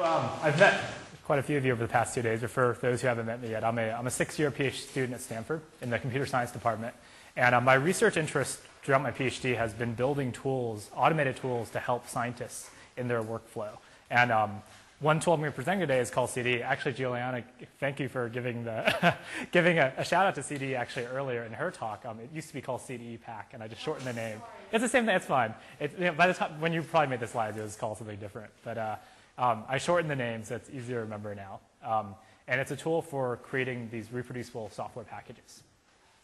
So I've met quite a few of you over the past 2 days, but for those who haven't met me yet, I'm a six-year PhD student at Stanford in the Computer Science Department. And my research interest throughout my PhD has been building tools, automated tools, to help scientists in their workflow. And one tool I'm going to present today is called CDE. Actually, Giuliana, thank you for giving the giving a shout out to CDE actually earlier in her talk. It used to be called CDE Pack, and I just shortened the name. It's the same thing. It's fine. It, you know, by the time when you probably made the slides, it was called something different. But I shortened the name, so it's easier to remember now. And it's a tool for creating these reproducible software packages.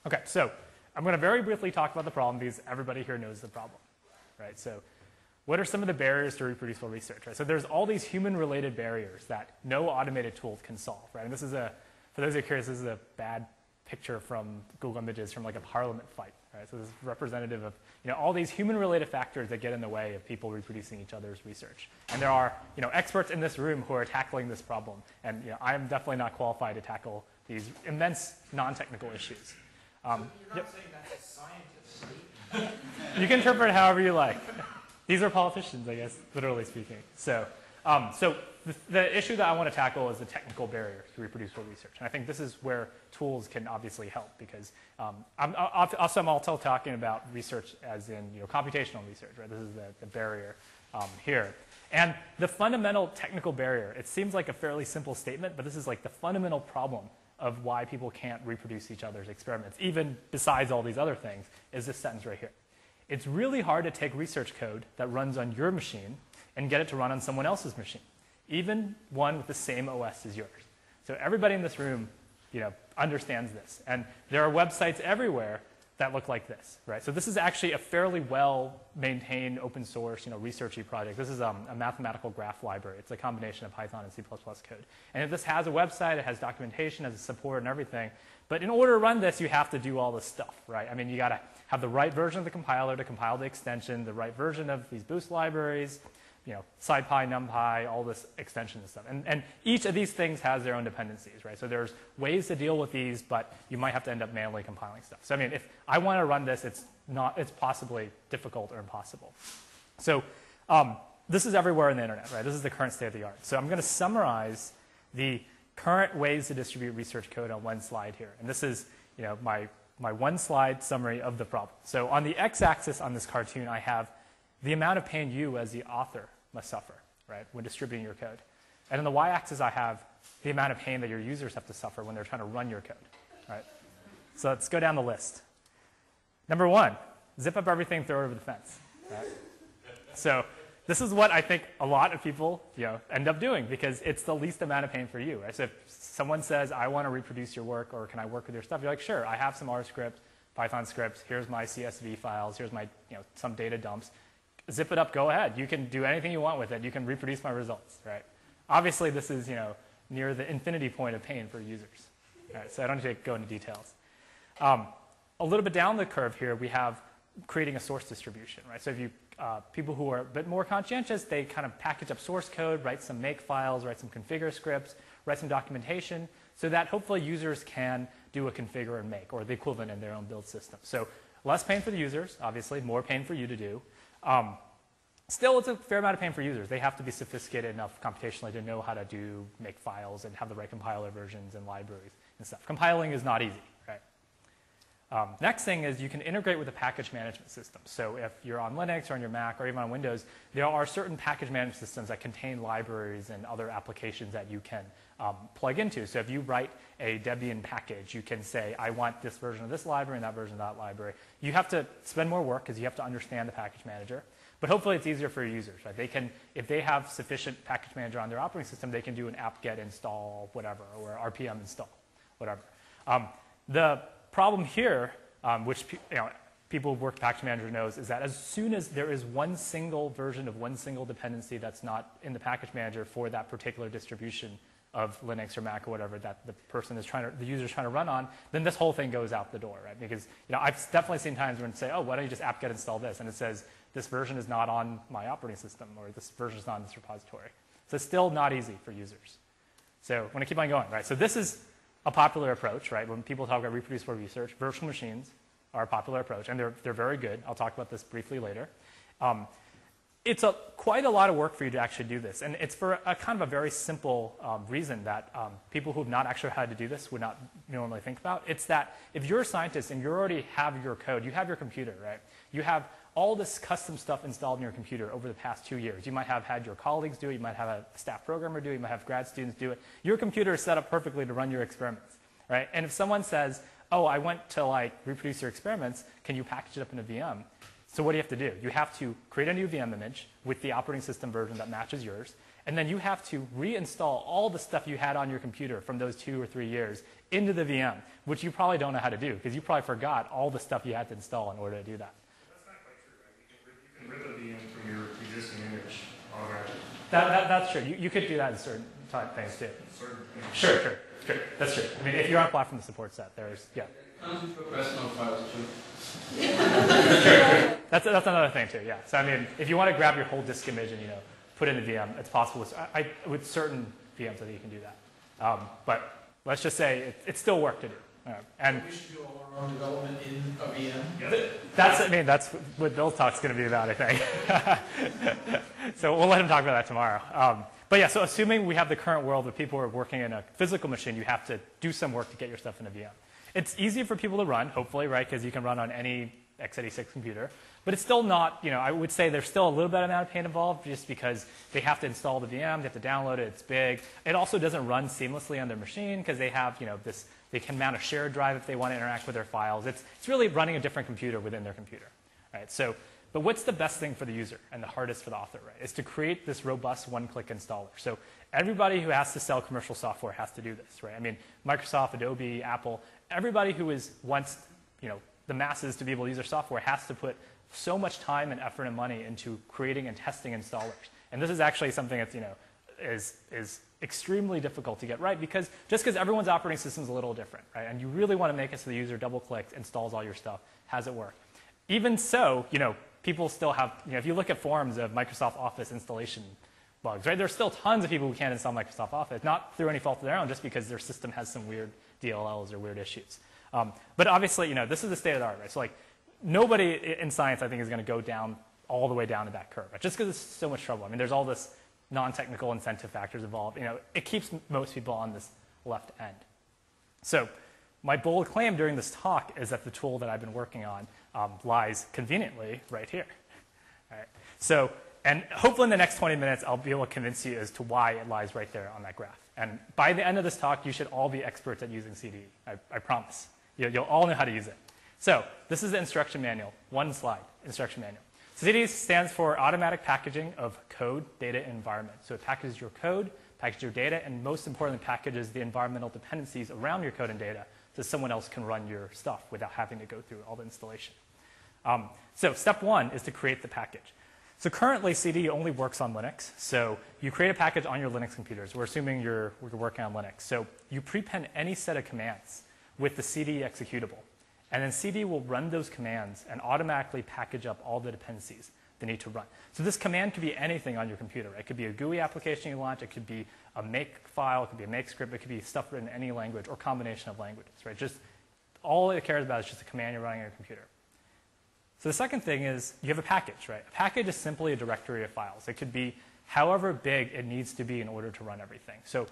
Okay, so I'm going to very briefly talk about the problem because everybody here knows the problem, right? So what are some of the barriers to reproducible research? Right? So there's all these human-related barriers that no automated tool can solve, right? And this is a, for those who are curious, this is a bad picture from Google Images from like a parliament fight, right? So this is representative of, you know, all these human-related factors that get in the way of people reproducing each other's research. And there are, you know, experts in this room who are tackling this problem. And, you know, I'm definitely not qualified to tackle these immense non-technical issues. So you're not saying that's a scientist statement. You can interpret it however you like. These are politicians, I guess, literally speaking. So, so the issue that I want to tackle is the technical barrier to reproducible research. And I think this is where tools can obviously help because I'm also talking about research as in, you know, computational research, right? This is the barrier here. And the fundamental technical barrier, it seems like a fairly simple statement, but this is like the fundamental problem of why people can't reproduce each other's experiments, even besides all these other things, is this sentence right here. It's really hard to take research code that runs on your machine and get it to run on someone else's machine, even one with the same OS as yours. So everybody in this room, you know, understands this. And there are websites everywhere that look like this, right? So this is actually a fairly well-maintained open source, you know, researchy project. This is a mathematical graph library. It's a combination of Python and C++ code. And this has a website, it has documentation, it has support and everything. But in order to run this, you have to do all this stuff, right? I mean, you got to have the right version of the compiler to compile the extension, the right version of these Boost libraries, you know, SciPy, NumPy, all this extension and stuff. And each of these things has their own dependencies, right? So there's ways to deal with these, but you might have to end up manually compiling stuff. So I mean, if I want to run this, it's possibly difficult or impossible. So this is everywhere on the internet, right? This is the current state of the art. So I'm going to summarize the current ways to distribute research code on one slide here. And this is, you know, my one slide summary of the problem. So on the x-axis on this cartoon, I have the amount of pain you as the author must suffer, right, when distributing your code. And on the y-axis, I have the amount of pain that your users have to suffer when they're trying to run your code, right? So let's go down the list. Number one, zip up everything, throw it over the fence, right? So this is what I think a lot of people, you know, end up doing because it's the least amount of pain for you, right? So if someone says, I want to reproduce your work or can I work with your stuff, you're like, sure, I have some R script, Python scripts, here's my CSV files, here's my, you know, some data dumps. Zip it up, go ahead. You can do anything you want with it. You can reproduce my results, right? Obviously, this is, you know, near the infinity point of pain for users, right? So I don't need to go into details. A little bit down the curve here, we have creating a source distribution, right? So if you, people who are a bit more conscientious, they kind of package up source code, write some make files, write some configure scripts, write some documentation, so that hopefully users can do a configure and make, or the equivalent in their own build system. So less pain for the users, obviously, more pain for you to do. Still, it's a fair amount of pain for users. They have to be sophisticated enough computationally to know how to do make files and have the right compiler versions and libraries and stuff. Compiling is not easy, right? Next thing is you can integrate with a package management system. So if you're on Linux or on your Mac or even on Windows, there are certain package management systems that contain libraries and other applications that you can plug into. So if you write a Debian package, you can say, I want this version of this library and that version of that library. You have to spend more work because you have to understand the package manager. But hopefully it's easier for your users, right? They can, if they have sufficient package manager on their operating system, they can do an apt-get install whatever or RPM install whatever. The problem here, which people who've worked with package manager knows, is that as soon as there is one single version of one single dependency that's not in the package manager for that particular distribution of Linux or Mac or whatever that the person is trying to, the user is trying to run on, then this whole thing goes out the door, right? Because, you know, I've definitely seen times when it say, oh, why don't you just apt-get install this? And it says, this version is not on my operating system, or this version is not in this repository. So it's still not easy for users. So I'm going to keep on going, right? So this is a popular approach, right? When people talk about reproducible research, virtual machines are a popular approach, and they're very good. I'll talk about this briefly later. it's quite a lot of work for you to actually do this. And it's for a kind of a very simple reason that people who have not actually had to do this would not normally think about. It's that if you're a scientist and you already have your code, you have your computer, right? You have all this custom stuff installed in your computer over the past 2 years. You might have had your colleagues do it. You might have a staff programmer do it. You might have grad students do it. Your computer is set up perfectly to run your experiments, right? And if someone says, oh, I went to like reproduce your experiments, can you package it up in a VM? So what do you have to do? You have to create a new VM image with the operating system version that matches yours, and then you have to reinstall all the stuff you had on your computer from those 2 or 3 years into the VM, which you probably don't know how to do because you probably forgot all the stuff you had to install in order to do that. Rip a VM from your existing image already. That's true. You could do that in certain type things too. Certain things. Sure. That's true. I mean, if you're on a platform that supports that, there's yeah. Professional files too. Sure. That's another thing too. Yeah. So I mean, if you want to grab your whole disk image and put it in the VM, it's possible. With certain VMs, I think you can do that. But let's just say it's still work to do. And we should do all our own development in a VM. Yes. That's what Bill's talk's going to be about, I think. So we'll let him talk about that tomorrow. But yeah, so assuming we have the current world where people are working in a physical machine, you have to do some work to get your stuff in a VM. It's easier for people to run, hopefully, right? Because you can run on any x86 computer. But it's still not, I would say there's still a little bit amount of pain involved just because they have to install the VM, they have to download it, it's big. It also doesn't run seamlessly on their machine because they have, this. They can mount a shared drive if they want to interact with their files. It's really running a different computer within their computer, right? So, but what's the best thing for the user and the hardest for the author, right? Is to create this robust one-click installer. So everybody who has to sell commercial software has to do this, right? I mean, Microsoft, Adobe, Apple, everybody who wants, the masses to be able to use their software has to put so much time and effort and money into creating and testing installers. And this is actually something that's, is extremely difficult to get right because everyone's operating system is a little different, right? And you really want to make it so the user double clicks, installs all your stuff, has it work. Even so, people still have, if you look at forums of Microsoft Office installation bugs, right? There's still tons of people who can't install Microsoft Office, not through any fault of their own, just because their system has some weird DLLs or weird issues. But obviously, this is the state of the art, right? So like nobody in science, I think, is going to go down all the way down to that curve, right? Just because it's so much trouble. I mean, there's all this non-technical incentive factors involved. It keeps most people on this left end. So my bold claim during this talk is that the tool that I've been working on lies conveniently right here. All right. So, and hopefully in the next 20 minutes, I'll be able to convince you as to why it lies right there on that graph. And by the end of this talk, you should all be experts at using CDE. I promise. You'll all know how to use it. So this is the instruction manual. One slide, instruction manual. So CDE stands for Automatic Packaging of Code, Data, and Environment. So it packages your code, packages your data, and most importantly, packages the environmental dependencies around your code and data so someone else can run your stuff without having to go through all the installation. So step one is to create the package. So currently, CDE only works on Linux. So you create a package on your Linux computers. We're assuming you're working on Linux. So you prepend any set of commands with the CDE executable. And then CD will run those commands and automatically package up all the dependencies they need to run. So this command could be anything on your computer. It could be a GUI application you launch. It could be a make file. It could be a make script. It could be stuff written in any language or combination of languages, right? Just all it cares about is just a command you're running on your computer. So the second thing is you have a package, right? A package is simply a directory of files. It could be however big it needs to be in order to run everything. So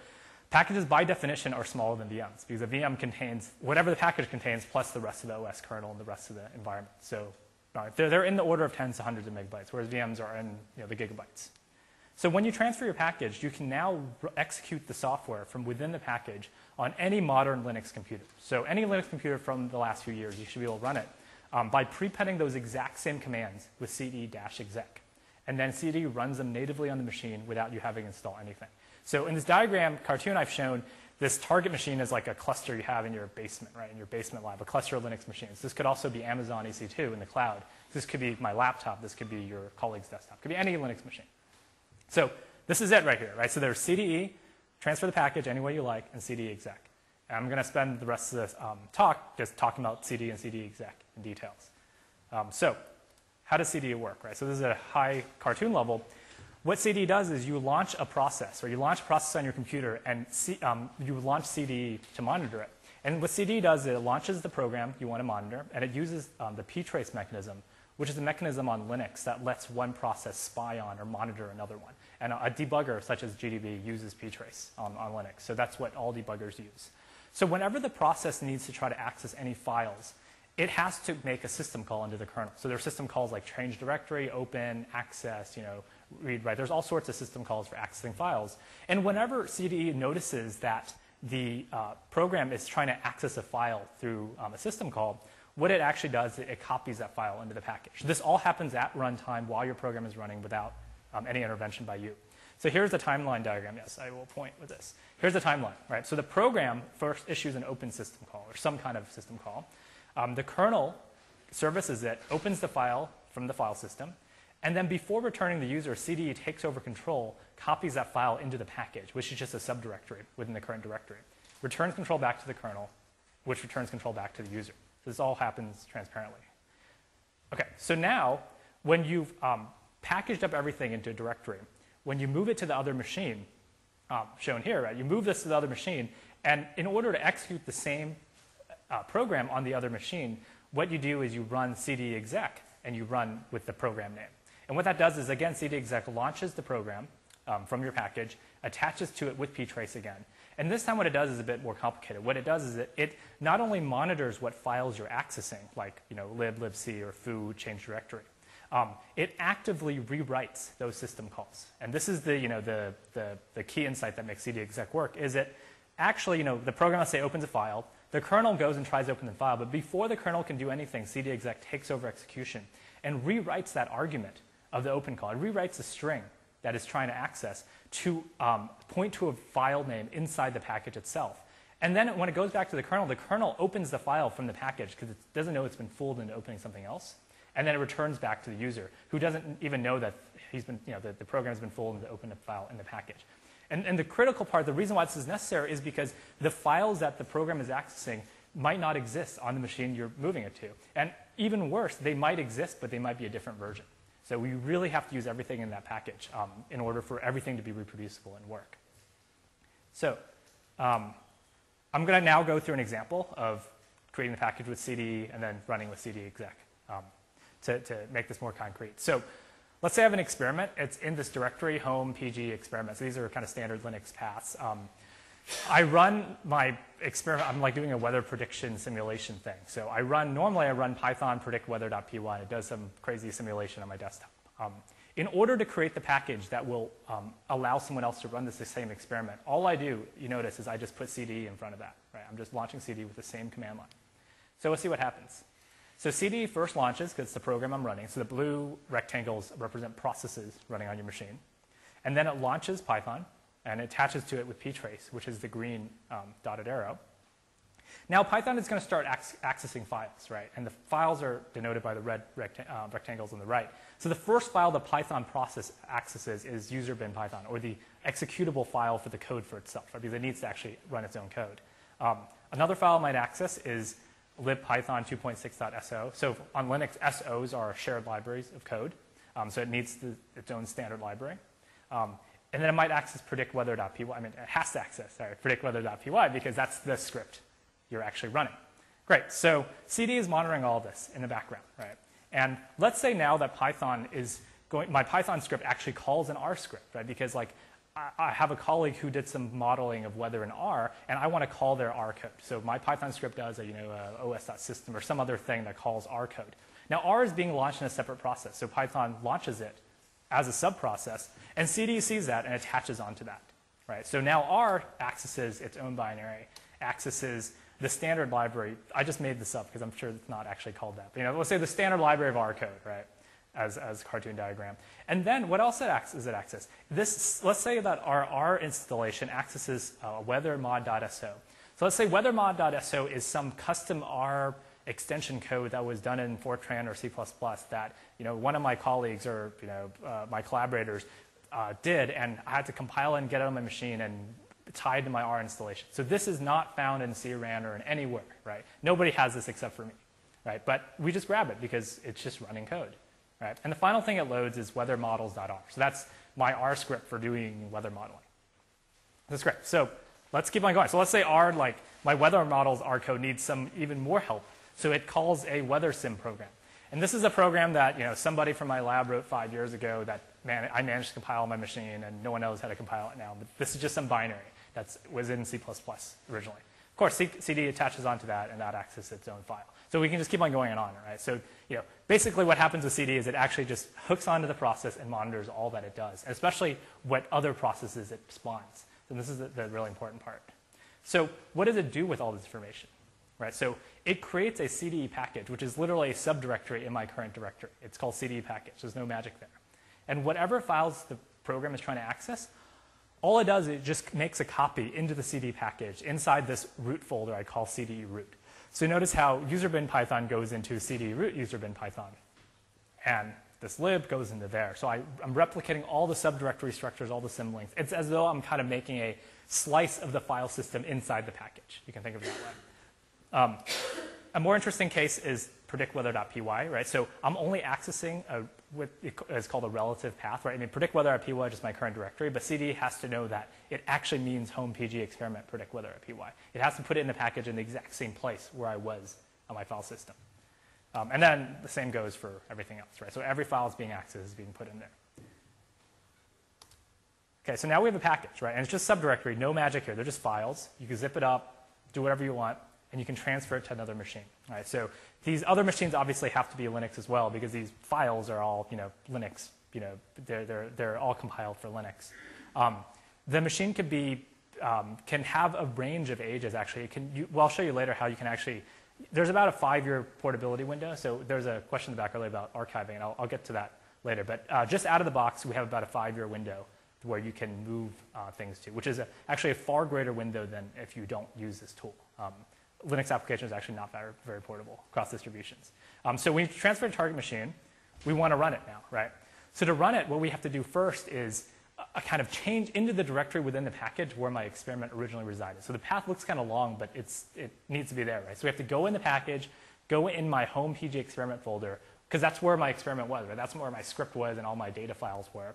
packages, by definition, are smaller than VMs because a VM contains whatever the package contains plus the rest of the OS kernel and the rest of the environment. So they're in the order of tens to hundreds of megabytes, whereas VMs are in the gigabytes. So when you transfer your package, you can now execute the software from within the package on any modern Linux computer. So any Linux computer from the last few years, you should be able to run it by prepending those exact same commands with cd-exec. And then CD runs them natively on the machine without you having to install anything. So in this diagram cartoon I've shown, this target machine is like a cluster you have in your basement, right? In your basement lab, a cluster of Linux machines. This could also be Amazon EC2 in the cloud. This could be my laptop. This could be your colleague's desktop. It could be any Linux machine. So this is it right here, right? So there's CDE, transfer the package any way you like, and CDE exec. And I'm going to spend the rest of this talk just talking about CDE and CDE exec in details. So how does CDE work, right? So this is a high cartoon level. What CDE does is you launch a process, or you launch a process on your computer, and you launch CDE to monitor it. And what CDE does is it launches the program you want to monitor, and it uses the ptrace mechanism, which is a mechanism on Linux that lets one process spy on or monitor another one. And a debugger such as GDB uses ptrace on Linux. So that's what all debuggers use. So whenever the process needs to try to access any files, it has to make a system call into the kernel. So there are system calls like change directory, open, access, read, write. There's all sorts of system calls for accessing files. And whenever CDE notices that the program is trying to access a file through a system call, what it actually does is it copies that file into the package. This all happens at runtime while your program is running without any intervention by you. So here's the timeline diagram. Yes, I will point with this. Here's the timeline, right? So the program first issues an open system call or some kind of system call. The kernel services it, opens the file from the file system, and then before returning the user, CDE takes over control, copies that file into the package, which is just a subdirectory within the current directory, returns control back to the kernel, which returns control back to the user. So this all happens transparently. Okay, so now when you've packaged up everything into a directory, when you move it to the other machine, shown here, right, you move this to the other machine, and in order to execute the same program on the other machine, what you do is you run cd exec and you run with the program name. And what that does is, again, cd exec launches the program from your package, attaches to it with ptrace again. And this time what it does is a bit more complicated. What it does is it not only monitors what files you're accessing, like lib, libc, or foo, change directory, it actively rewrites those system calls. And this is the key insight that makes cd exec work, is it actually, the program, let's say, opens a file. The kernel goes and tries to open the file, but before the kernel can do anything, cd exec takes over execution and rewrites that argument of the open call. It rewrites the string that is trying to access to point to a file name inside the package itself. And then when it goes back to the kernel opens the file from the package because it doesn't know it's been fooled into opening something else. And then it returns back to the user, who doesn't even know that he's been, the program's been fooled into opening a file in the package. And the critical part, the reason why this is necessary is because the files that the program is accessing might not exist on the machine you're moving it to. And even worse, they might exist, but they might be a different version. So we really have to use everything in that package in order for everything to be reproducible and work. So I'm going to now go through an example of creating a package with CD and then running with CD exec to make this more concrete. So let's say I have an experiment. It's in this directory, home, PG, experiments. These are kind of standard Linux paths. I run my experiment. I'm like doing a weather prediction simulation thing. So I run, normally I run Python predict weather.py. It does some crazy simulation on my desktop. In order to create the package that will allow someone else to run this same experiment, all I do, you notice, is I just put CD in front of that. Right? I'm just launching CD with the same command line. So let's see what happens. So CD first launches because it's the program I'm running. So the blue rectangles represent processes running on your machine. And then it launches Python and attaches to it with ptrace, which is the green dotted arrow. Now Python is going to start accessing files, right? And the files are denoted by the red rectangles on the right. So the first file the Python process accesses is user bin Python, or the executable file for the code for itself, right? Because it needs to actually run its own code. Another file it might access is libpython 2.6.so. So on Linux, SOs are shared libraries of code. So it needs its own standard library. And then it might access predictweather.py. I mean, it has to access, sorry, predictweather.py because that's the script you're actually running. Great. So CD is monitoring all this in the background, right? And let's say now that Python is going, my Python script actually calls an R script, right? Because like I have a colleague who did some modeling of weather in R, and I want to call their R code. So my Python script does a, os.system or some other thing that calls R code. Now R is being launched in a separate process, so Python launches it as a subprocess, and CD sees that and attaches onto that, right? So now R accesses its own binary, accesses the standard library. I just made this up because I'm sure it's not actually called that. But, let's say the standard library of R code, right? As cartoon diagram. And then what else does it access? This, let's say that our R installation accesses weathermod.so. So let's say weathermod.so is some custom R extension code that was done in Fortran or C++ that one of my colleagues or my collaborators did, and I had to compile and get it on my machine and tied to my R installation. So this is not found in CRAN or in anywhere, right? Nobody has this except for me, right? But we just grab it because it's just running code. Right. And the final thing it loads is weathermodels.r. So that's my R script for doing weather modeling. That's great. So let's keep on going. So let's say R, like my weather models R code needs some even more help. So it calls a weather sim program. And this is a program that somebody from my lab wrote 5 years ago that I managed to compile on my machine, and no one knows how to compile it now. But this is just some binary that was in C++ originally. Of course, CD attaches onto that, and that accesses its own file. So we can just keep on going and on, right? So basically what happens with CD is it actually just hooks onto the process and monitors all that it does, and especially what other processes it spawns. And this is the really important part. So what does it do with all this information? Right, so it creates a CDE package, which is literally a subdirectory in my current directory. It's called CDE package. There's no magic there. And whatever files the program is trying to access, all it does is it just makes a copy into the CDE package inside this root folder I call CDE root. So notice how user bin Python goes into CDE root user bin Python, and this lib goes into there. So I'm replicating all the subdirectory structures, all the symlinks. It's as though I'm kind of making a slice of the file system inside the package. You can think of it that way. A more interesting case is predictweather.py, right? So I'm only accessing what is called a relative path, right? I mean, predictweather.py is just my current directory, but CDE has to know that it actually means home PG experiment predictweather.py. It has to put it in the package in the exact same place where I was on my file system. And then the same goes for everything else, right? So every file is being accessed, is being put in there. Okay, so now we have a package, right? And it's just subdirectory, no magic here. They're just files. You can zip it up, do whatever you want, and you can transfer it to another machine. All right, so these other machines obviously have to be Linux as well, because these files are all Linux. They're all compiled for Linux. The machine could be can have a range of ages. Actually, it can. Well, I'll show you later how you can actually. There's about a 5-year portability window. So there's a question in the back earlier about archiving, and I'll get to that later. But just out of the box, we have about a 5-year window where you can move things to, which is actually a far greater window than if you don't use this tool. Linux application is actually not very portable across distributions. So when you transfer to a target machine, we want to run it now, right? So to run it, what we have to do first is a kind of change into the directory within the package where my experiment originally resided. So the path looks kind of long, but it needs to be there, right? So we have to go in the package, go in my home PG experiment folder, because that's where my experiment was, right? That's where my script was and all my data files were.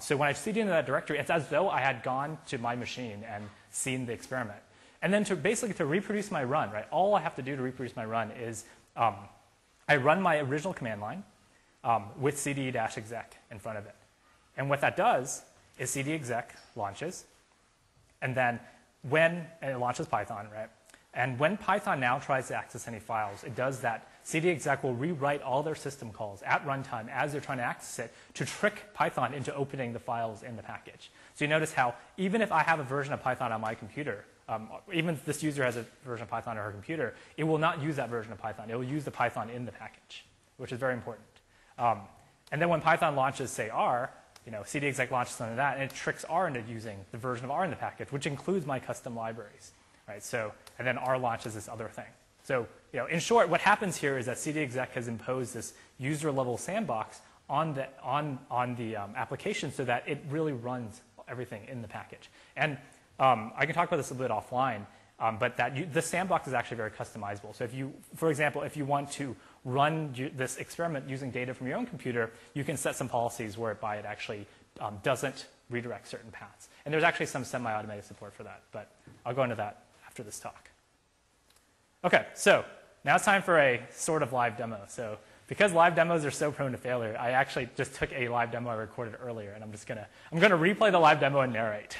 So when I cd into that directory, it's as though I had gone to my machine and seen the experiment. And then to reproduce my run, right? All I have to do to reproduce my run is I run my original command line with cd-exec in front of it. And what that does is cd-exec launches, and then it launches Python, right? And when Python now tries to access any files, it does that. cd-exec will rewrite all their system calls at runtime as they're trying to access it to trick Python into opening the files in the package. So you notice how even if I have a version of Python on my computer, even if this user has a version of Python on her computer, it will not use that version of Python. It will use the Python in the package, which is very important. And then when Python launches, say, R, cd-exec launches something like that, and it tricks R into using the version of R in the package, which includes my custom libraries, right? So, and then R launches this other thing. So, in short, what happens here is that cd-exec has imposed this user-level sandbox on the application so that it really runs everything in the package. And I can talk about this a bit offline, but the sandbox is actually very customizable. So if you, for example, if you want to run this experiment using data from your own computer, you can set some policies whereby it actually doesn't redirect certain paths. And there's actually some semi-automated support for that, but I'll go into that after this talk. Okay, so now it's time for a sort of live demo. So because live demos are so prone to failure, I actually just took a live demo I recorded earlier, and I'm gonna replay the live demo and narrate.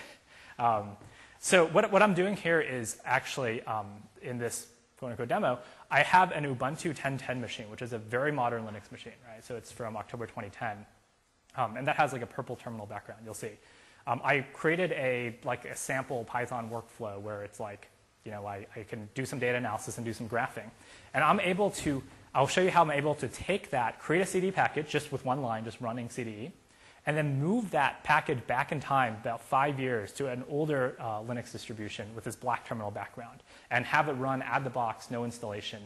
So what I'm doing here is actually, in this quote-unquote demo, I have an Ubuntu 10.10 machine, which is a very modern Linux machine, right? So it's from October 2010, and that has like a purple terminal background, you'll see. I created a sample Python workflow where it's like, I can do some data analysis and do some graphing. And I'll show you how I'm able to take that, create a CD package just with one line, just running CDE, and then move that package back in time about 5 years to an older Linux distribution with this black terminal background and have it run out of the box, no installation,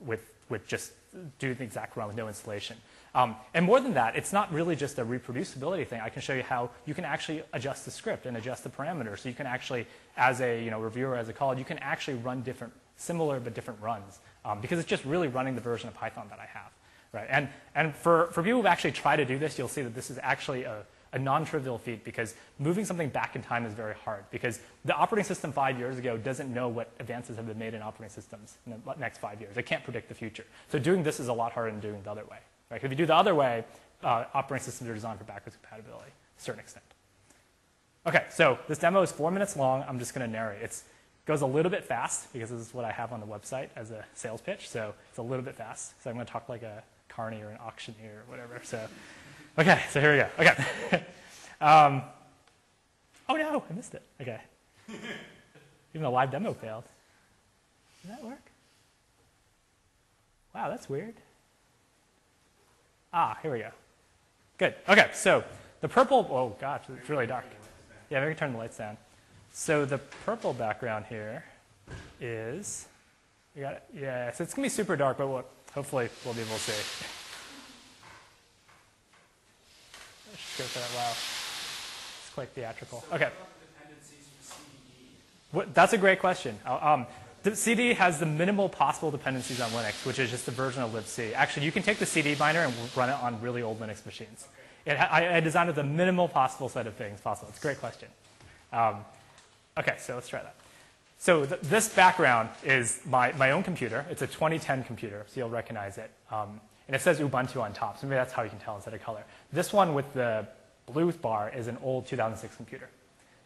with just do the exact run with no installation. And more than that, it's not really just a reproducibility thing. I can show you how you can actually adjust the script and adjust the parameters. So you can actually, as a reviewer, as a colleague, you can actually run similar but different runs because it's just really running the version of Python that I have. Right. And for people who've actually tried to do this, you'll see that this is actually a, a non-trivial feat, because moving something back in time is very hard, because the operating system 5 years ago doesn't know what advances have been made in operating systems in the next 5 years. They can't predict the future. So doing this is a lot harder than doing it the other way. Right? If you do the other way, operating systems are designed for backwards compatibility to a certain extent. Okay, so this demo is 4 minutes long. I'm just going to narrate. It goes a little bit fast because this is what I have on the website as a sales pitch, so it's a little bit fast. So I'm going to talk like a carny or an auctioneer or whatever. So, okay, so here we go. Okay. Oh no, I missed it. Okay. Even the live demo failed. Did that work? Wow, that's weird. Ah, here we go. Good. Okay, so the purple, oh gosh, it's really dark. Yeah, maybe turn the lights down. So the purple background here is, you got it? Yeah, so it's going to be super dark, but we'll, hopefully we'll be able to see. I should go for that, wow. It's quite theatrical. So okay. What, that's a great question. The CDE has the minimal possible dependencies on Linux, which is just a version of libc. Actually, you can take the CDE binder and run it on really old Linux machines. Okay. I designed it with the minimal possible set of things possible. It's a great question. Okay, so let's try that. So this background is my own computer. It's a 2010 computer, so you'll recognize it. And it says Ubuntu on top, so maybe that's how you can tell instead of color. This one with the blue bar is an old 2006 computer.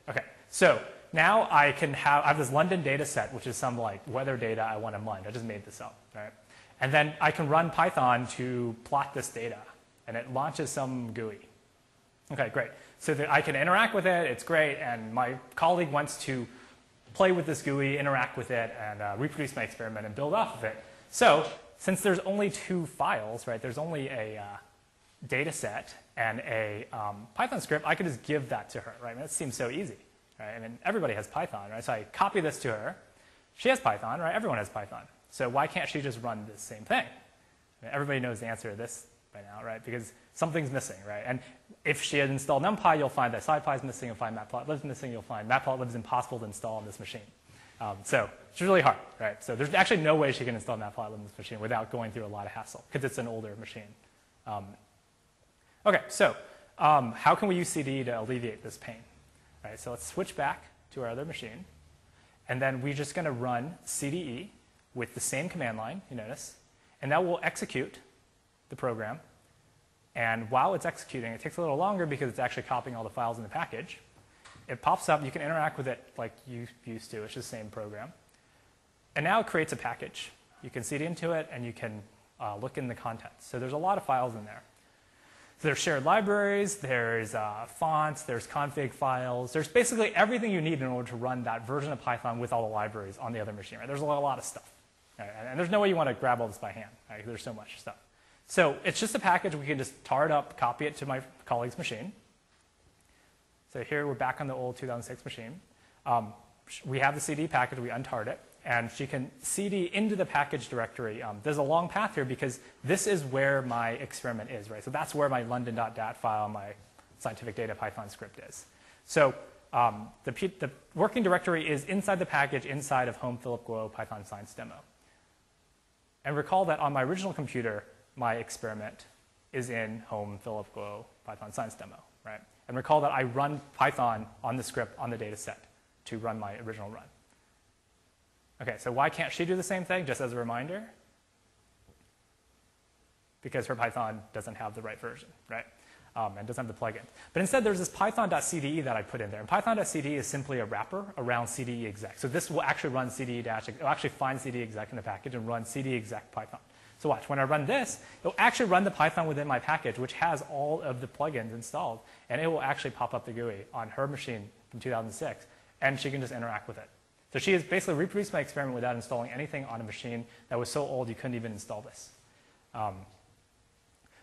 Okay, so now I can have, I have this London data set, which is some like weather data I want to mine. I just made this up, right? And then I can run Python to plot this data, and it launches some GUI. Okay, great. So that I can interact with it, it's great, and my colleague wants to play with this GUI, interact with it, and reproduce my experiment and build off of it. So since there's only two files, right, there's only a data set and a Python script, I could just give that to her, right? I mean, that seems so easy. Right? I mean, everybody has Python, right? So I copy this to her. She has Python, right? Everyone has Python. So why can't she just run this same thing? I mean, everybody knows the answer to this by now, right? Because something's missing, right? And if she had installed NumPy, you'll find that SciPy is missing, you'll find MATLAB's missing, you'll find MATLAB is impossible to install on this machine. So it's really hard, right? So there's actually no way she can install MATLAB on this machine without going through a lot of hassle, because it's an older machine. Okay, so how can we use CDE to alleviate this pain? Right, so let's switch back to our other machine, and then we're just going to run CDE with the same command line, you notice, and that will execute the program. And while it's executing, it takes a little longer because it's actually copying all the files in the package. It pops up, you can interact with it like you used to, it's just the same program. And now it creates a package. You can CD into it, and you can look in the contents. So there's a lot of files in there. So there's shared libraries, there's fonts, there's config files, there's basically everything you need in order to run that version of Python with all the libraries on the other machine. Right? There's a lot of stuff. Right? And there's no way you want to grab all this by hand. Right? There's so much stuff. So it's just a package. We can just tar it up, copy it to my colleague's machine. So here we're back on the old 2006 machine. We have the CD package. We untarred it. And she can CD into the package directory. There's a long path here because this is where my experiment is, right? So that's where my london.dat file, my scientific data Python script is. So the working directory is inside the package, inside of home Philip Guo Python science demo. And recall that on my original computer, my experiment is in home Philip Guo Python science demo, right? And recall that I run Python on the script on the data set to run my original run. Okay, so why can't she do the same thing, just as a reminder? Because her Python doesn't have the right version, right? And doesn't have the plugin. But instead, there's this python.cde that I put in there. And python.cde is simply a wrapper around CDE exec. So this will actually run cde-exec. It'll actually find CDE exec in the package and run CDE exec Python. So watch, when I run this, it'll actually run the Python within my package, which has all of the plugins installed. And it will actually pop up the GUI on her machine from 2006. And she can just interact with it. So she has basically reproduced my experiment without installing anything on a machine that was so old you couldn't even install this.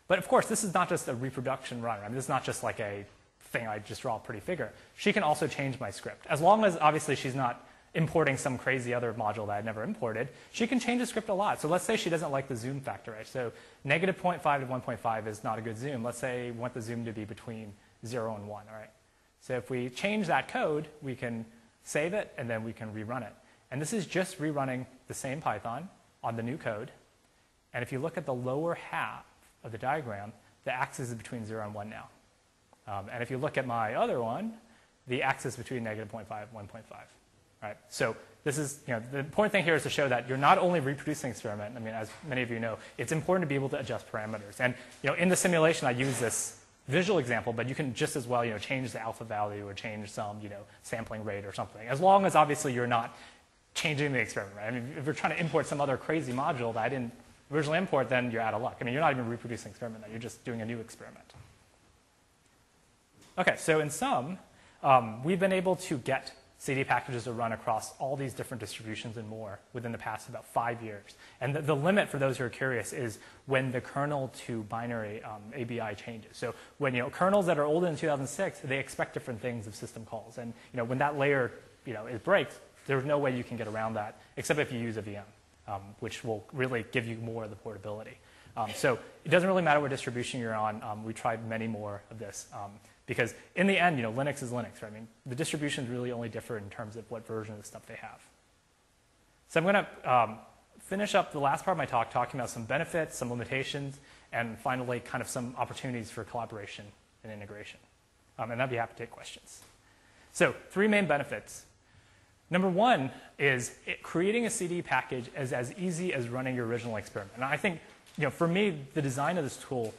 But of course, this is not just a reproduction runner. I mean, this is not just like a thing I just draw a pretty figure. She can also change my script. As long as, obviously, she's not importing some crazy other module that I never imported, she can change the script a lot. So let's say she doesn't like the zoom factor, right? So negative 0.5 to 1.5 is not a good zoom. Let's say we want the zoom to be between 0 and 1, all right? So if we change that code, we can save it, and then we can rerun it. And this is just rerunning the same Python on the new code. And if you look at the lower half of the diagram, the axis is between 0 and 1 now. And if you look at my other one, the axis between -0.5 and 1.5. Right? So this is, you know, the important thing here is to show that you're not only reproducing an experiment. I mean, as many of you know, it's important to be able to adjust parameters. And you know, in the simulation, I use this visual example, but you can just as well, you know, change the alpha value or change some, you know, sampling rate or something. As long as obviously you're not changing the experiment. Right? I mean, if you're trying to import some other crazy module that I didn't originally import, then you're out of luck. I mean, you're not even reproducing an experiment. You're just doing a new experiment. Okay, so in sum, we've been able to get CD packages to run across all these different distributions and more within the past about 5 years. And the limit, for those who are curious, is when the kernel to binary ABI changes. So when, you know, kernels that are older than 2006, they expect different things of system calls. And, you know, when that layer, you know, it breaks, there's no way you can get around that, except if you use a VM, which will really give you more of the portability. So it doesn't really matter what distribution you're on. We tried many more of this. Because in the end, you know, Linux is Linux, right? I mean, the distributions really only differ in terms of what version of the stuff they have. So I'm going to finish up the last part of my talk talking about some benefits, some limitations, and finally kind of some opportunities for collaboration and integration. And I'd be happy to take questions. So 3 main benefits. Number 1 is creating a CD package is as easy as running your original experiment. And I think, you know, for me, the design of this tool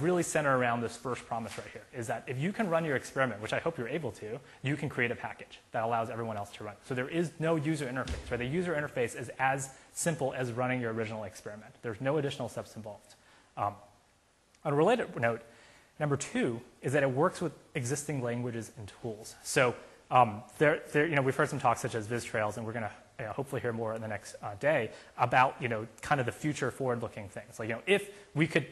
really center around this first promise right here, is that if you can run your experiment, which I hope you're able to, you can create a package that allows everyone else to run. So there is no user interface, right? The user interface is as simple as running your original experiment. There's no additional steps involved. On a related note, number 2 is that it works with existing languages and tools. So you know, we've heard some talks such as VizTrails, and we're going to hopefully hear more in the next day about, you know, kind of the future forward-looking things. Like, you know, if we could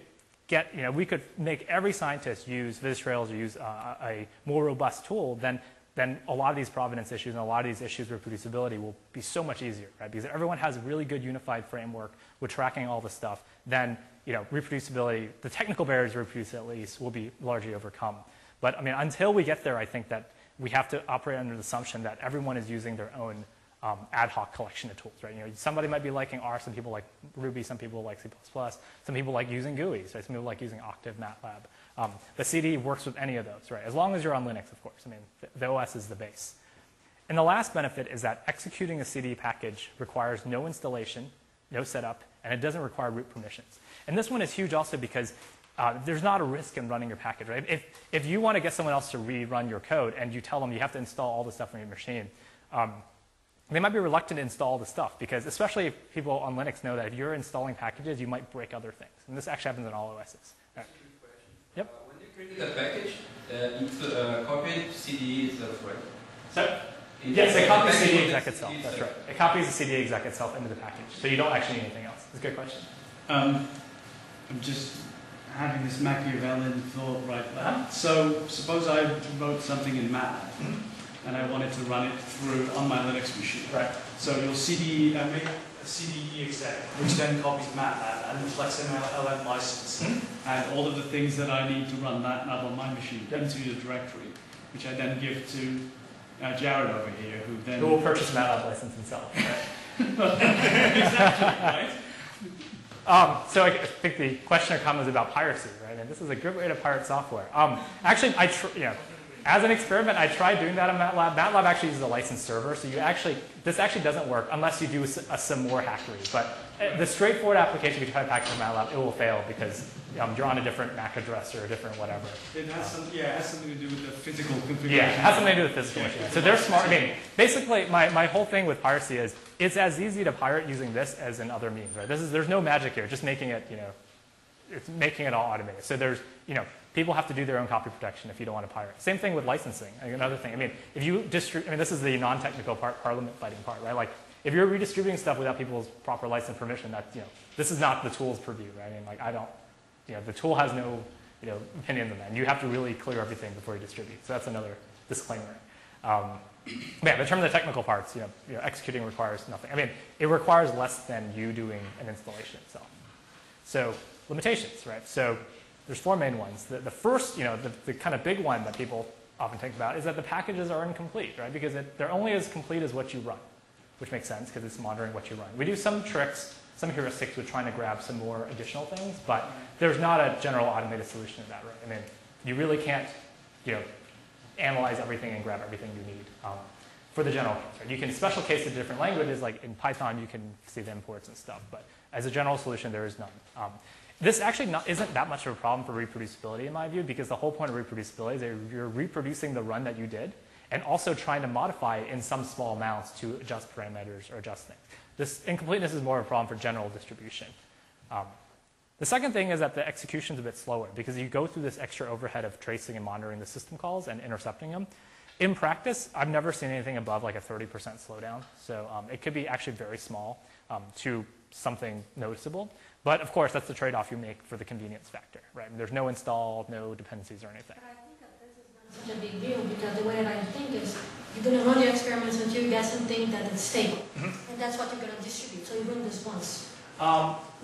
get, you know, we could make every scientist use VizTrails or use a more robust tool, then a lot of these provenance issues and a lot of these issues with reproducibility will be so much easier, right? Because everyone has a really good unified framework with tracking all this stuff, then, you know, reproducibility, the technical barriers to reproducibility at least, will be largely overcome. But I mean, until we get there, I think that we have to operate under the assumption that everyone is using their own ad hoc collection of tools, right? You know, somebody might be liking R, some people like Ruby, some people like C++, some people like using GUIs, right? Some people like using Octave, MATLAB. The CD works with any of those, right? As long as you're on Linux, of course. I mean, the OS is the base. And the last benefit is that executing a CD package requires no installation, no setup, and it doesn't require root permissions. And this one is huge also because there's not a risk in running your package, right? If you want to get someone else to rerun your code and you tell them you have to install all the stuff on your machine, they might be reluctant to install the stuff because, especially if people on Linux know that if you're installing packages, you might break other things. And this actually happens in all OSs. All right. Yep. When you created a package, it's copied CDE itself, right? So, yes, it copies CDE exec itself. That's right. It copies the CDE exec itself into the package. So you don't actually need anything else. That's a good question. I'm just having this Machiavellian thought right now. Uh-huh. So suppose I wrote something in MATLAB. And I wanted to run it through on my Linux machine. Right. So you'll CDE, I make a CDE exec, which then copies MATLAB and reflects an LM license and all of the things that I need to run that up on my machine into the directory, which I then give to Jared over here, who then will purchase MATLAB license himself. Right? Exactly. Right. So I think the question or comment is about piracy, right? And this is a good way to pirate software. Actually, as an experiment, I tried doing that in MATLAB. MATLAB actually uses a licensed server, so this actually doesn't work unless you do some more hackery. But the straightforward application, if you try to package in MATLAB, it will fail because you're on a different MAC address or a different whatever. It has it has something to do with the physical configuration. Yeah, it has something to do with physical configuration. So they're smart. I mean, basically, my whole thing with piracy is it's as easy to pirate using this as in other means, right? There's no magic here. Just making it, it's making it all automated. So there's, people have to do their own copy protection if you don't want to pirate. Same thing with licensing. Another thing, if you distribute, this is the non-technical part, parliament fighting part, right? Like, if you're redistributing stuff without people's proper license permission, that's, this is not the tool's purview, right? The tool has no, opinions on that. And you have to really clear everything before you distribute. So that's another disclaimer. But in terms of the technical parts, executing requires nothing. It requires less than you doing an installation itself. So limitations, right? So there's 4 main ones. The first, the kind of big one that people often think about is that the packages are incomplete, right? Because they're only as complete as what you run, which makes sense because it's monitoring what you run. We do some tricks, some heuristics with trying to grab some more additional things, but there's not a general automated solution to that, right? You really can't analyze everything and grab everything you need for the general case. Right? You can special case the different languages, like in Python you can see the imports and stuff, but as a general solution there is none. This actually isn't that much of a problem for reproducibility in my view, because the whole point of reproducibility is that you're reproducing the run that you did and also trying to modify it in some small amounts to adjust parameters or adjust things. This incompleteness is more of a problem for general distribution. The second thing is that the execution is a bit slower because you go through this extra overhead of tracing and monitoring the system calls and intercepting them. In practice, I've never seen anything above like a 30% slowdown. So it could be actually very small to something noticeable. But of course, that's the trade-off you make for the convenience factor, right? I mean, there's no install, no dependencies or anything. But I think that this is not such a big deal because the way that I think is you're going to run your experiments until you get something that is stable. Mm-hmm. And that's what you're going to distribute. So you run this once.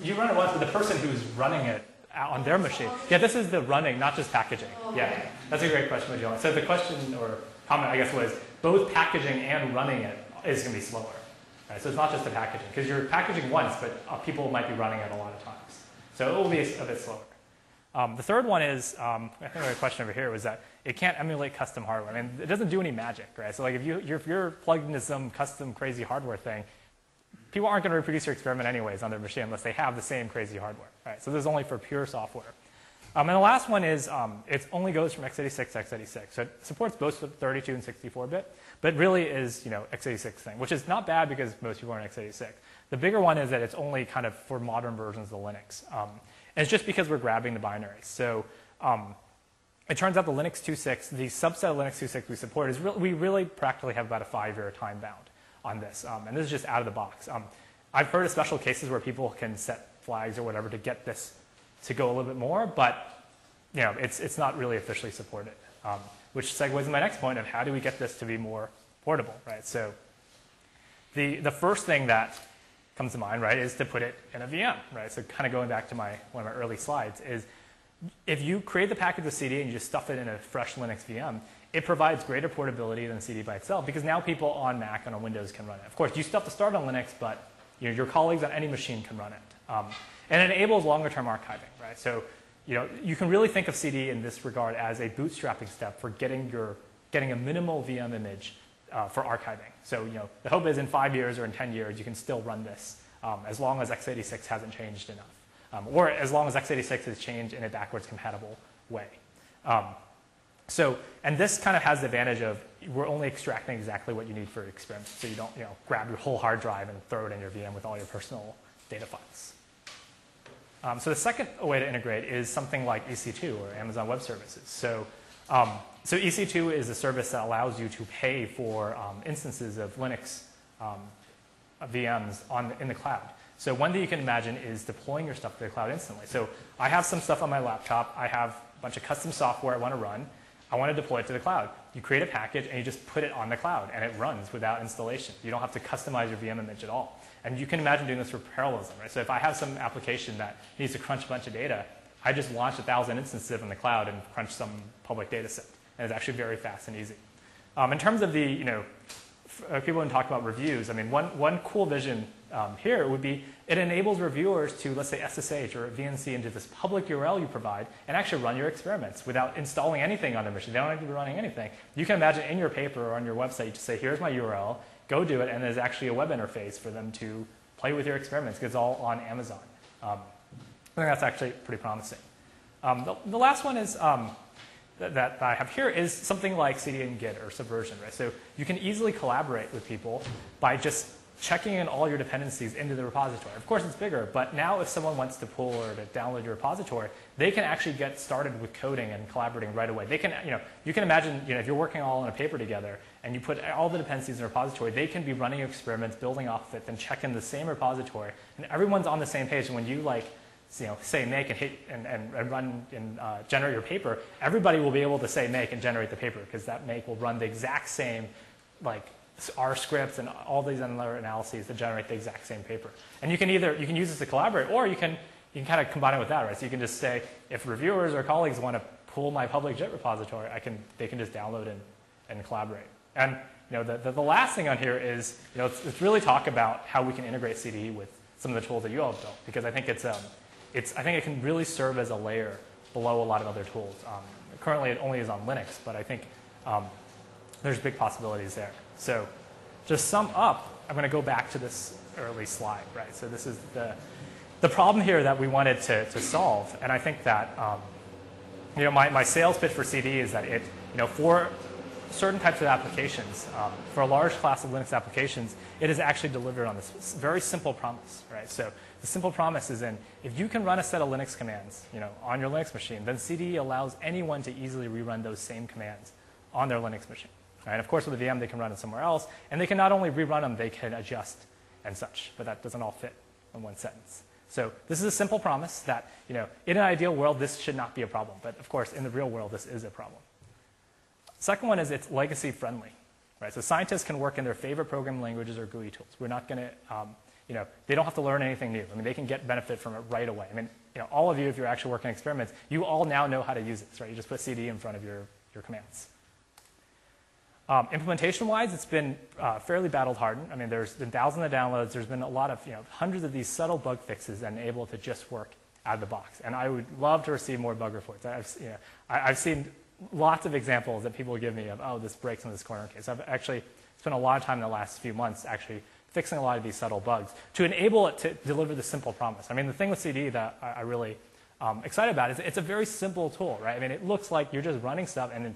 You run it once, but the person who's running it on their machine. Yeah, this is the running, not just packaging. Okay. Yeah, that's a great question, Giuliana. So the question or comment, I guess, was both packaging and running it is going to be slower. Right? So it's not just the packaging, because you're packaging once, but people might be running it a lot of times. So it will be a bit slower. The third one is, I think the question over here was that it can't emulate custom hardware. I mean, it doesn't do any magic, right? So like if you're plugged into some custom crazy hardware thing, people aren't going to reproduce your experiment anyways on their machine unless they have the same crazy hardware. Right? So this is only for pure software. And the last one is it only goes from x86 to x86. So it supports both 32 and 64-bit, but really is x86 thing, which is not bad because most people are in x86. The bigger one is that it's only kind of for modern versions of Linux. And it's just because we're grabbing the binaries. So it turns out the Linux 2.6, the subset of Linux 2.6 we support, is we really practically have about a 5-year time bound on this, and this is just out of the box. I've heard of special cases where people can set flags or whatever to get this to go a little bit more, but it's not really officially supported, which segues to my next point of how do we get this to be more portable, right? So the first thing that comes to mind, right, is to put it in a VM, right? So kind of going back to one of my early slides is if you create the package of CD and you just stuff it in a fresh Linux VM, it provides greater portability than CD by itself because now people on Mac and on Windows can run it. Of course, you still have to start on Linux, but your colleagues on any machine can run it. And it enables longer-term archiving, right? So you can really think of CD in this regard as a bootstrapping step for getting a minimal VM image for archiving. So the hope is in 5 years or in 10 years, you can still run this as long as x86 hasn't changed enough, or as long as x86 has changed in a backwards compatible way. And this kind of has the advantage of we're only extracting exactly what you need for your experiment, so you don't grab your whole hard drive and throw it in your VM with all your personal data files. So the second way to integrate is something like EC2 or Amazon Web Services. So EC2 is a service that allows you to pay for instances of Linux VMs in the cloud. So one thing you can imagine is deploying your stuff to the cloud instantly. So I have some stuff on my laptop. I have a bunch of custom software I want to run. I want to deploy it to the cloud. You create a package and you just put it on the cloud and it runs without installation. You don't have to customize your VM image at all. And you can imagine doing this for parallelism, right? So if I have some application that needs to crunch a bunch of data, I just launch 1,000 instances in the cloud and crunch some public data set. And it's actually very fast and easy. In terms of the, people who talk about reviews, I mean, one cool vision here would be it enables reviewers to, let's say, SSH or VNC into this public URL you provide and actually run your experiments without installing anything on their machine. They don't have to be running anything. You can imagine in your paper or on your website, you just say, here's my URL, go do it, and there's actually a web interface for them to play with your experiments because it's all on Amazon. I think that's actually pretty promising. The last one is that I have here is something like CD and Git or Subversion, right? So you can easily collaborate with people by just checking in all your dependencies into the repository. Of course, it's bigger, but now if someone wants to pull or to download your repository, they can actually get started with coding and collaborating right away. They can, you can imagine, if you're working all on a paper together and you put all the dependencies in a repository, they can be running experiments, building off of it, then check in the same repository, and everyone's on the same page. And when you say make and hit and run and generate your paper, everybody will be able to say make and generate the paper because that make will run the exact same R scripts and all these other analyses that generate the exact same paper. And you can use this to collaborate, or you can kind of combine it with that, right? So you can just say if reviewers or colleagues want to pull my public Git repository, they can just download and collaborate. And the last thing on here is it's really talk about how we can integrate CDE with some of the tools that you all have built, because I think it can really serve as a layer below a lot of other tools. Currently, it only is on Linux, but I think there's big possibilities there. So to sum up, I'm going to go back to this early slide, right? So this is the problem here that we wanted to solve, and I think that you know, my sales pitch for CDE is that it, you know, for certain types of applications, for a large class of Linux applications, it is actually delivered on this very simple promise, right? So the simple promise is in, if you can run a set of Linux commands, you know, on your Linux machine, then CDE allows anyone to easily rerun those same commands on their Linux machine. Right? Of course, with a VM, they can run it somewhere else, and they can not only rerun them, they can adjust and such, but that doesn't all fit in one sentence. So this is a simple promise that, you know, in an ideal world, this should not be a problem, but of course, in the real world, this is a problem. Second one is it's legacy friendly, right? So scientists can work in their favorite programming languages or GUI tools. We're not going to, you know, they don't have to learn anything new. I mean, they can get benefit from it right away. I mean, you know, all of you, if you're actually working experiments, you all now know how to use this, right? You just put CD in front of your commands. Implementation-wise, it's been fairly battle-hardened. I mean, there's been thousands of downloads. There's been a lot of, you know, hundreds of these subtle bug fixes that enable it to just work out of the box. And I would love to receive more bug reports. You know, I've seen lots of examples that people give me of, oh, this breaks in this corner case. I've actually spent a lot of time in the last few months actually fixing a lot of these subtle bugs to enable it to deliver the simple promise. I mean, the thing with CDE that I really excited about is it's a very simple tool, right? I mean, it looks like you're just running stuff and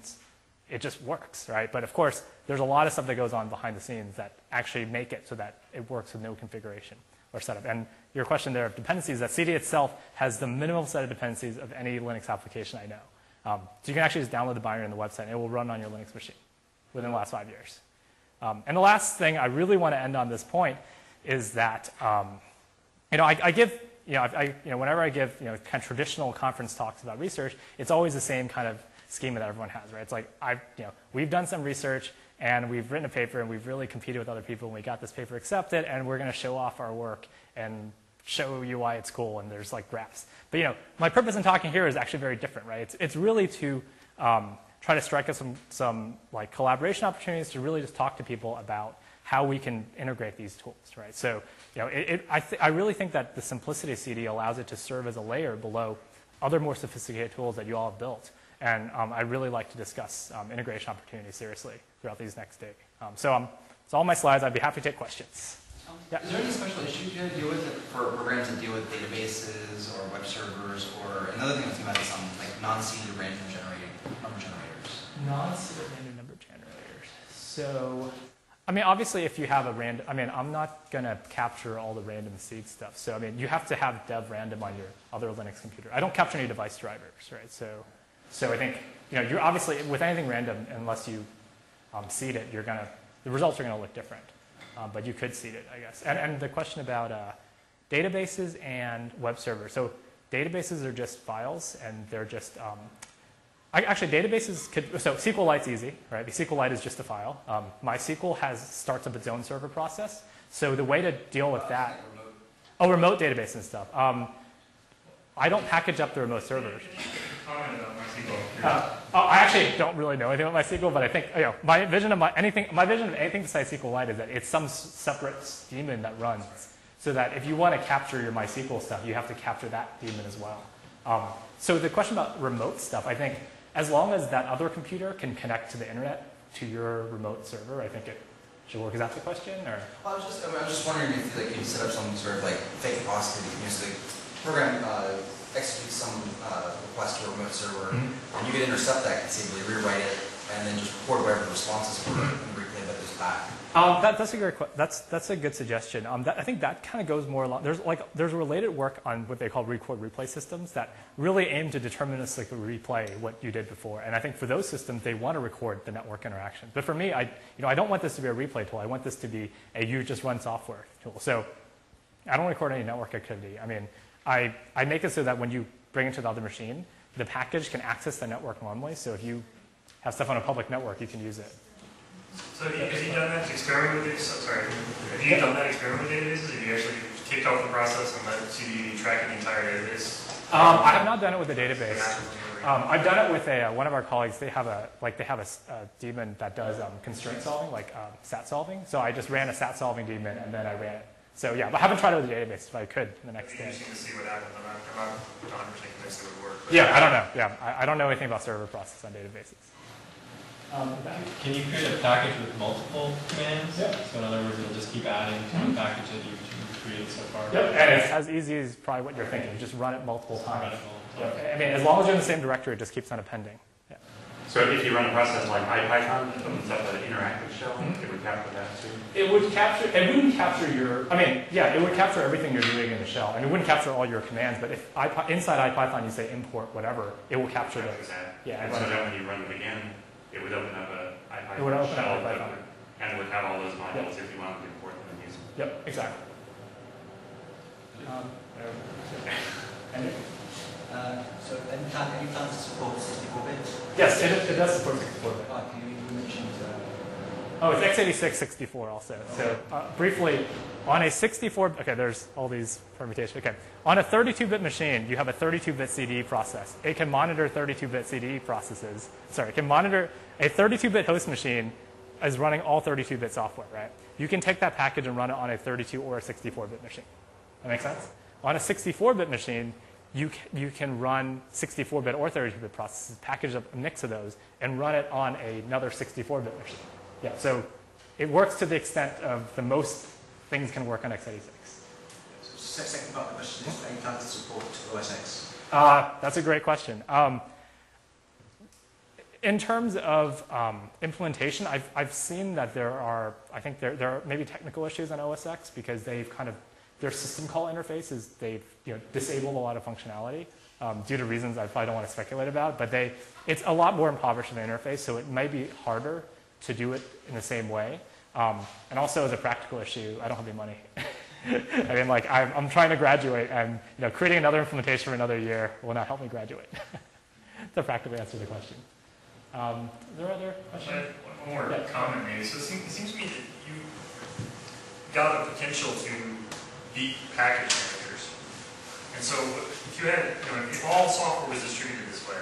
it just works, right? But of course, there's a lot of stuff that goes on behind the scenes that actually make it so that it works with no configuration or setup. And your question there of dependencies, that CDE itself has the minimal set of dependencies of any Linux application I know. So you can actually just download the binary on the website and it will run on your Linux machine within the last 5 years. And the last thing I really want to end on this point is that, you know, I give, you know, you know, whenever I give, you know, kind of traditional conference talks about research, it's always the same kind of schema that everyone has, right? It's like, you know, we've done some research and we've written a paper and we've really competed with other people and we got this paper accepted and we're going to show off our work and show you why it's cool, and there's like graphs. But you know, my purpose in talking here is actually very different, right? It's really to try to strike up some like collaboration opportunities to really just talk to people about how we can integrate these tools, right? So you know, I really think that the simplicity of CDE allows it to serve as a layer below other more sophisticated tools that you all have built, and I'd really like to discuss integration opportunities seriously throughout these next days. So it's all my slides. I'd be happy to take questions. Yeah. Is there any special issues you deal with for programs that deal with databases or web servers, or another thing I was thinking about is on like non-seeded random number generators? Non-seeded random number generators. So, I mean, obviously, if you have a random, I mean, I'm not going to capture all the random seed stuff. So, I mean, you have to have dev random on your other Linux computer. I don't capture any device drivers, right? So I think, you know, you're obviously with anything random, unless you seed it, you're going to the results are going to look different. But you could seed it, I guess. And the question about databases and web servers. So databases are just files, and they're just actually databases could. So SQLite's easy, right? The SQLite is just a file. MySQL starts up its own server process. So the way to deal with that, remote database and stuff. I don't package up the remote servers. I actually don't really know anything about MySQL, but I think, you know, my vision of anything besides SQLite is that it's some separate daemon that runs, so that if you want to capture your MySQL stuff, you have to capture that daemon as well. So the question about remote stuff, I think, as long as that other computer can connect to the internet to your remote server, I think it should work. Is that the question, or? Well, I was just wondering if like you set up some sort of like fake boss that you can use the program. Execute some request to a remote server, and you could intercept that conceivably, rewrite it, and then just record whatever the responses were and replay those back. That's a great that's a good suggestion. I think that kind of goes more along. There's related work on what they call record replay systems that really aim to deterministically replay what you did before. And I think for those systems, they want to record the network interaction. But for me, I don't want this to be a replay tool. I want this to be a you just run software tool. So I don't record any network activity. I mean, I make it so that when you bring it to the other machine, the package can access the network normally. So if you have stuff on a public network, you can use it. So have you done that experiment with this? Have you done that experiment with databases? Have you actually kicked off the process and let CDE track the entire database? I have not done it with a database. I've done it with one of our colleagues. They have a daemon that does constraint solving, like SAT solving. So I just ran a SAT solving daemon and then I ran it. So yeah, but I haven't tried it with the database. If I could the next day. Interesting to see what happens. I'm not 100% convinced it would work. Yeah, I don't know. Yeah, I don't know anything about server process on databases. Can you create a package with multiple commands? Yeah. So in other words, it'll just keep adding to the package that you've created so far. Yep. And it's as easy as probably what you're thinking. You just run it multiple times. Yep. I mean, as long as you're in the same directory, it just keeps on appending. Yeah. So if you run a process like IPython that opens up an interactive shell, it would capture that too? It would capture, it wouldn't capture your, I mean, yeah, it would capture everything you're doing in the shell. And it wouldn't capture all your commands, but if inside IPython you say import whatever, it will capture those. Exactly. Yeah, and so then when you run them again, it would open up an IPython shell and it would have all those modules if you wanted to import them and use them. Yep, exactly. So anytime it supports 64-bit? Yes, it does support 64-bit. Oh, you mentioned, oh, it's x86 64 also. So briefly, on a 64, okay, there's all these permutations. Okay, on a 32-bit machine, you have a 32-bit CDE process. It can monitor 32-bit CDE processes. Sorry, it can monitor a 32-bit host machine is running all 32-bit software, right? You can take that package and run it on a 32 or a 64-bit machine. That makes sense? On a 64-bit machine, you can run 64-bit or 32-bit processes, package up a mix of those, and run it on another 64-bit machine. Yeah, so it works to the extent of the most things can work on x86. So second part of the question is, any plans to support OSX? That's a great question. In terms of implementation, I've seen that there are, I think there are maybe technical issues on OSX because they've kind of, their system call interface is they've disabled a lot of functionality due to reasons I probably don't want to speculate about, but it's a lot more impoverished of an interface, so it might be harder to do it in the same way. And also as a practical issue, I don't have any money. I mean, like, I'm trying to graduate, and creating another implementation for another year will not help me graduate. To practically answer the question. Is there other questions? One more comment maybe. So it seems to me that you've got the potential to beat package managers. And so if you had, if all software was distributed this way,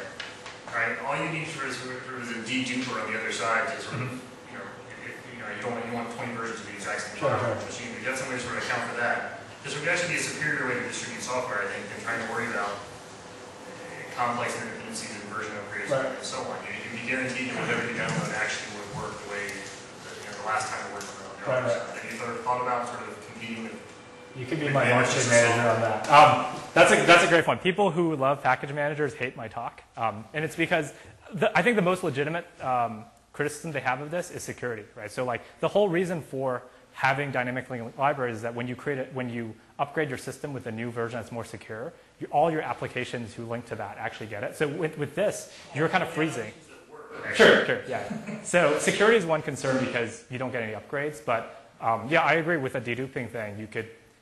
right, all you need for is a deduper on the other side to sort of, you don't want 20 versions of the exact same machine. You've got some way to sort of account for that. This would actually be a superior way to distribute software, I think, than trying to worry about complex interdependencies and version upgrades and so on. You'd be guaranteed that whatever you download actually would work the way the last time it worked on the other side. Have you thought about sort of competing with? You could be my marketing manager on that. That's a great point. People who love package managers hate my talk. And it's because I think the most legitimate criticism they have of this is security, right? So like the whole reason for having dynamically linked libraries is that when you create it, when you upgrade your system with a new version that's more secure, all your applications who link to that actually get it. So with this, you're kind of freezing. Sure, yeah. So security is one concern because you don't get any upgrades. But yeah, I agree with the deduping thing.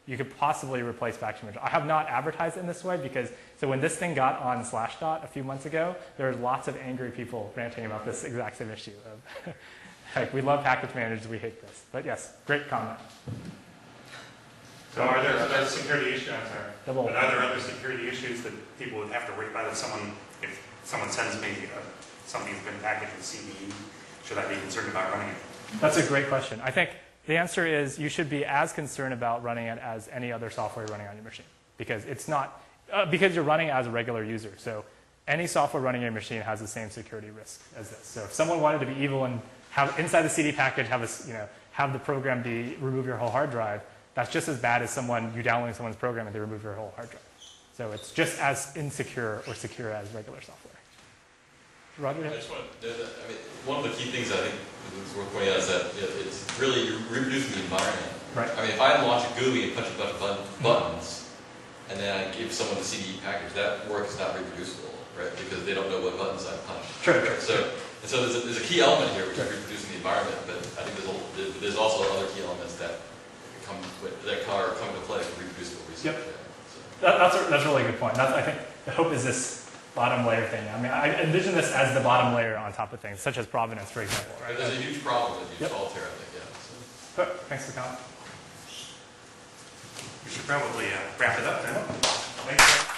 You could possibly replace package manager. I have not advertised it in this way because, so when this thing got on Slashdot a few months ago, there were lots of angry people ranting about this exact same issue of, like, we love package managers, we hate this. But yes, great comment. So are there other security issues, I'm sorry, but are there other security issues that people would have to worry about if someone sends me something that's been packaged with CDE, should I be concerned about running it? That's a great question. I think the answer is you should be as concerned about running it as any other software running on your machine because it's not because you're running as a regular user. So any software running on your machine has the same security risk as this. So if someone wanted to be evil and have inside the CD package have the program be remove your whole hard drive, that's just as bad as someone downloading someone's program and they remove your whole hard drive. So it's just as insecure or secure as regular software. Roger? One of the key things I think it's worth pointing out is that it's really you're reproducing the environment. Right. I mean, if I launch a GUI and punch a bunch of buttons, and then I give someone the CDE package, that work is not reproducible, right? Because they don't know what buttons I punched. Sure. Right? So there's a key element here, which is reproducing the environment. But I think there's also other key elements that come into play for reproducible research. Yep. That's a really good point. I think the hope is this bottom layer thing. I mean, I envision this as the bottom layer on top of things, such as provenance, for example. Right? There's a huge problem that you solve here, I think, yeah. So. Thanks for coming. We should probably wrap it up then. Thanks.